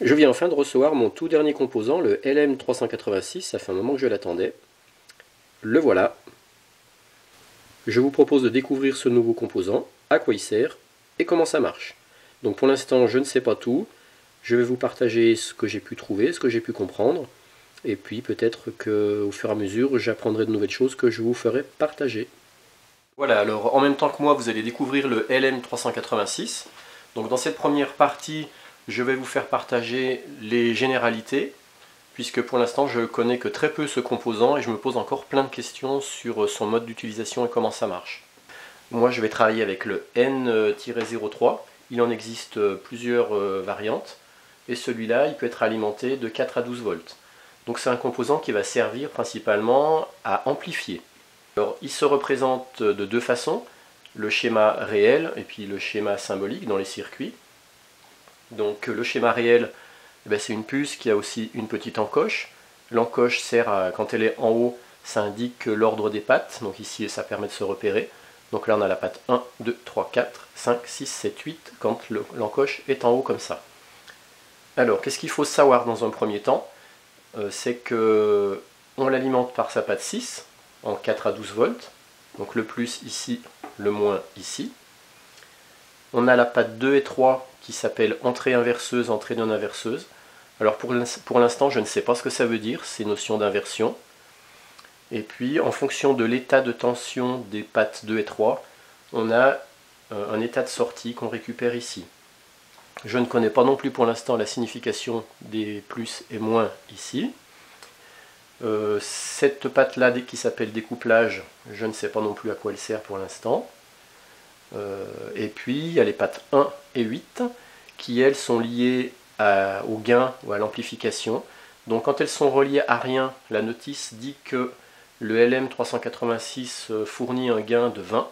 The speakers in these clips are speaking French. Je viens enfin de recevoir mon tout dernier composant, le LM386, ça fait un moment que je l'attendais. Le voilà. Je vous propose de découvrir ce nouveau composant, à quoi il sert et comment ça marche. Donc pour l'instant je ne sais pas tout, je vais vous partager ce que j'ai pu trouver, ce que j'ai pu comprendre, et puis peut-être qu'au fur et à mesure j'apprendrai de nouvelles choses que je vous ferai partager. Voilà, alors en même temps que moi vous allez découvrir le LM386. Donc dans cette première partie, je vais vous faire partager les généralités, puisque pour l'instant je connais que très peu ce composant et je me pose encore plein de questions sur son mode d'utilisation et comment ça marche. Moi je vais travailler avec le N-03, il en existe plusieurs variantes, et celui-là il peut être alimenté de 4 à 12 volts. Donc c'est un composant qui va servir principalement à amplifier. Alors il se représente de deux façons, le schéma réel et puis le schéma symbolique dans les circuits. Donc le schéma réel, c'est une puce qui a aussi une petite encoche. L'encoche sert à, quand elle est en haut, ça indique l'ordre des pattes. Donc ici, ça permet de se repérer. Donc là, on a la patte 1, 2, 3, 4, 5, 6, 7, 8, quand l'encoche est en haut comme ça. Alors, qu'est-ce qu'il faut savoir dans un premier temps? C'est que on l'alimente par sa patte 6, en 4 à 12 volts. Donc le plus ici, le moins ici. On a la patte 2 et 3 qui s'appelle entrée inverseuse, entrée non inverseuse. Alors pour l'instant je ne sais pas ce que ça veut dire, ces notions d'inversion. Et puis en fonction de l'état de tension des pattes 2 et 3, on a un état de sortie qu'on récupère ici. Je ne connais pas non plus pour l'instant la signification des plus et moins ici. Cette patte là qui s'appelle découplage, je ne sais pas non plus à quoi elle sert pour l'instant. Et puis il y a les pattes 1 et 8 qui elles sont liées au gain ou à l'amplification. Donc quand elles sont reliées à rien, la notice dit que le LM386 fournit un gain de 20.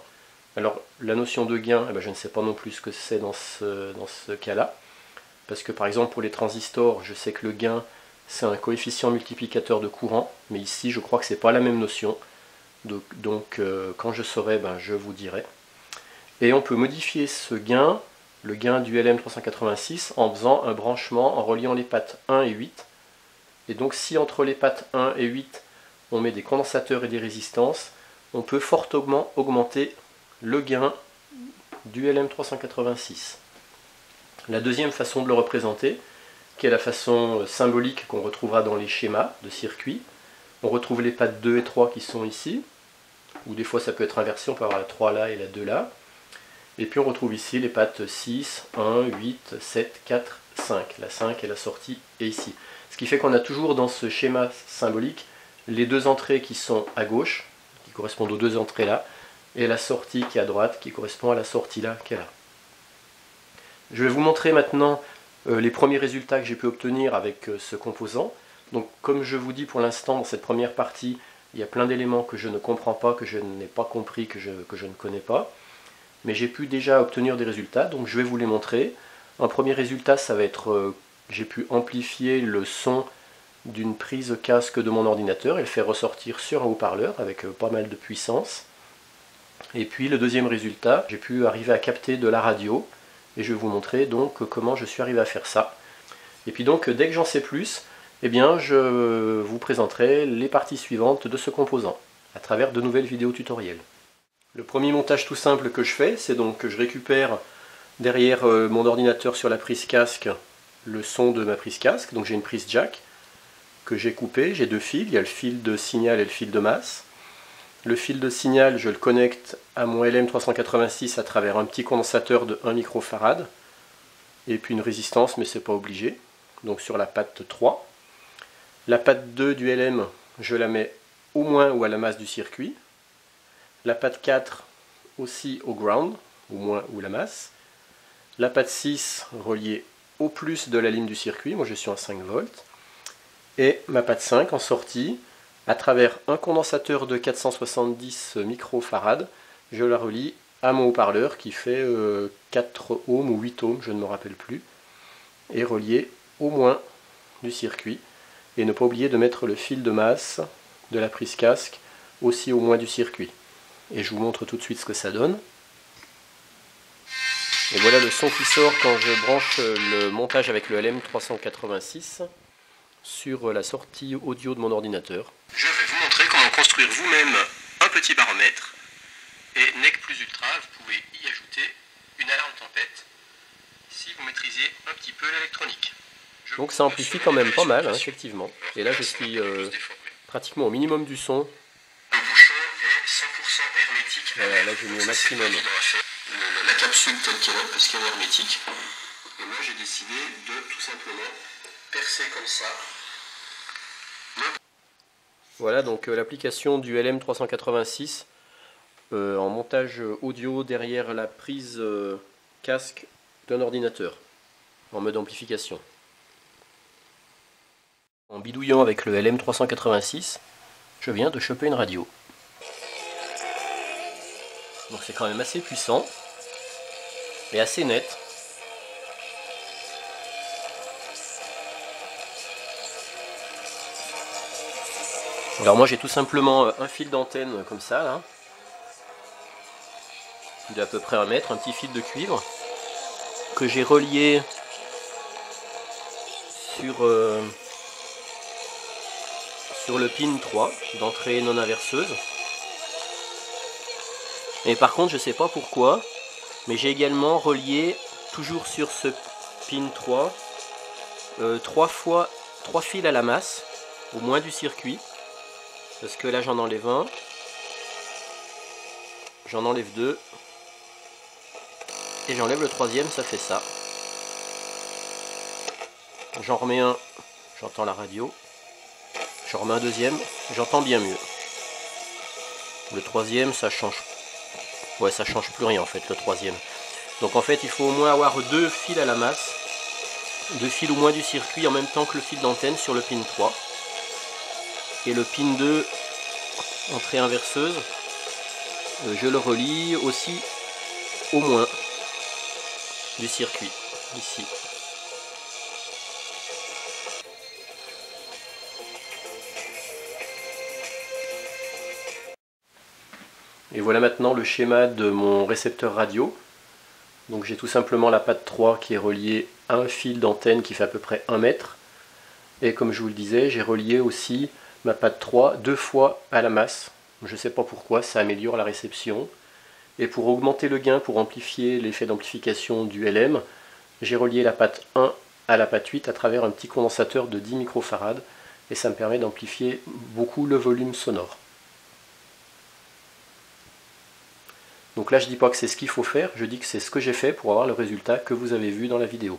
Alors la notion de gain, je ne sais pas non plus ce que c'est dans ce cas là, parce que par exemple pour les transistors je sais que le gain c'est un coefficient multiplicateur de courant, mais ici je crois que c'est pas la même notion. Donc quand je saurai, je vous dirai. Et on peut modifier ce gain, le gain du LM386, en faisant un branchement, en reliant les pattes 1 et 8. Et donc si entre les pattes 1 et 8, on met des condensateurs et des résistances, on peut fortement augmenter le gain du LM386. La deuxième façon de le représenter, qui est la façon symbolique qu'on retrouvera dans les schémas de circuit, on retrouve les pattes 2 et 3 qui sont ici, ou des fois ça peut être inversé, on peut avoir la 3 là et la 2 là. Et puis on retrouve ici les pattes 6, 1, 8, 7, 4, 5. La 5 est la sortie et ici. Ce qui fait qu'on a toujours dans ce schéma symbolique les deux entrées qui sont à gauche, qui correspondent aux deux entrées là, et la sortie qui est à droite, qui correspond à la sortie là, qui est là. Je vais vous montrer maintenant les premiers résultats que j'ai pu obtenir avec ce composant. Donc comme je vous dis pour l'instant, dans cette première partie, il y a plein d'éléments que je ne comprends pas, que je n'ai pas compris, que je ne connais pas. Mais j'ai pu déjà obtenir des résultats, donc je vais vous les montrer. Un premier résultat, ça va être, j'ai pu amplifier le son d'une prise casque de mon ordinateur et le faire ressortir sur un haut-parleur avec pas mal de puissance. Et puis le deuxième résultat, j'ai pu arriver à capter de la radio, et je vais vous montrer donc comment je suis arrivé à faire ça. Et puis donc, dès que j'en sais plus, eh bien, je vous présenterai les parties suivantes de ce composant, à travers de nouvelles vidéos tutoriels. Le premier montage tout simple que je fais, c'est donc que je récupère derrière mon ordinateur sur la prise casque le son de ma prise casque. Donc j'ai une prise jack que j'ai coupée, j'ai deux fils, il y a le fil de signal et le fil de masse. Le fil de signal, je le connecte à mon LM386 à travers un petit condensateur de 1 microfarad et puis une résistance, mais c'est pas obligé, donc sur la patte 3. La patte 2 du LM, je la mets au moins ou à la masse du circuit. La patte 4 aussi au ground, au moins ou la masse. La patte 6 reliée au plus de la ligne du circuit, moi je suis en 5 volts. Et ma patte 5 en sortie, à travers un condensateur de 470 microfarad, je la relie à mon haut-parleur qui fait 4 ohms ou 8 ohms, je ne me rappelle plus, et reliée au moins du circuit. Et ne pas oublier de mettre le fil de masse de la prise casque aussi au moins du circuit. Et je vous montre tout de suite ce que ça donne. Et voilà le son qui sort quand je branche le montage avec le LM386 sur la sortie audio de mon ordinateur. Je vais vous montrer comment construire vous-même un petit baromètre. Et NEC Plus Ultra, vous pouvez y ajouter une alarme tempête si vous maîtrisez un petit peu l'électronique. Donc ça amplifie quand même pas mal, hein, effectivement. Et là je suis pratiquement au minimum du son. Le bouchon est 100% hermétique. Voilà, là j'ai mis au maximum. La capsule telle qu'elle est, parce qu'elle est hermétique. Et moi j'ai décidé de tout simplement percer comme ça. Voilà donc l'application du LM386 en montage audio derrière la prise casque d'un ordinateur en mode amplification. En bidouillant avec le LM386, je viens de choper une radio. Donc c'est quand même assez puissant et assez net. Alors moi j'ai tout simplement un fil d'antenne comme ça là, d'à peu près 1 mètre, un petit fil de cuivre que j'ai relié sur le pin 3 d'entrée non inverseuse. Et par contre je sais pas pourquoi, mais j'ai également relié toujours sur ce pin 3 3 fils à la masse au moins du circuit, parce que là j'en enlève un, j'en enlève deux et j'enlève le troisième, ça fait ça. J'en remets un, j'entends la radio. J'en remets un deuxième, j'entends bien mieux. Le troisième, ça change. Ouais, ça change plus rien en fait, le troisième. Donc en fait, il faut au moins avoir 2 fils à la masse, 2 fils au moins du circuit en même temps que le fil d'antenne sur le pin 3. Et le pin 2, entrée inverseuse, je le relie aussi au moins du circuit, ici. Et voilà maintenant le schéma de mon récepteur radio. Donc j'ai tout simplement la patte 3 qui est reliée à un fil d'antenne qui fait à peu près 1 mètre. Et comme je vous le disais, j'ai relié aussi ma patte 3 2 fois à la masse. Je ne sais pas pourquoi, ça améliore la réception. Et pour augmenter le gain, pour amplifier l'effet d'amplification du LM, j'ai relié la patte 1 à la patte 8 à travers un petit condensateur de 10 microfarades. Et ça me permet d'amplifier beaucoup le volume sonore. Donc là, je ne dis pas que c'est ce qu'il faut faire, je dis que c'est ce que j'ai fait pour avoir le résultat que vous avez vu dans la vidéo.